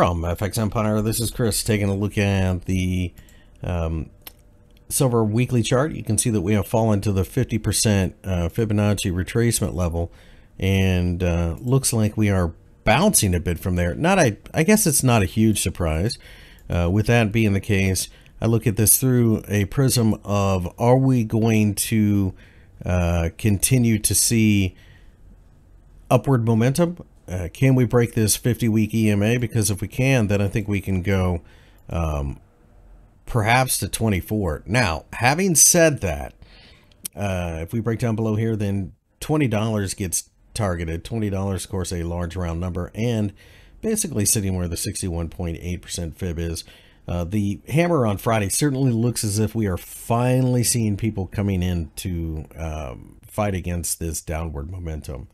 From FX Empire, this is Chris taking a look at the silver weekly chart. You can see that we have fallen to the 50% Fibonacci retracement level, and looks like we are bouncing a bit from there. I guess it's not a huge surprise. With that being the case, I look at this through a prism of, are we going to continue to see upward momentum? Can we break this 50-week EMA? Because if we can, then I think we can go perhaps to 24. Now, having said that, if we break down below here, then $20 gets targeted. $20, of course, a large round number, and basically sitting where the 61.8% fib is. The hammer on Friday certainly looks as if we are finally seeing people coming in to fight against this downward momentum.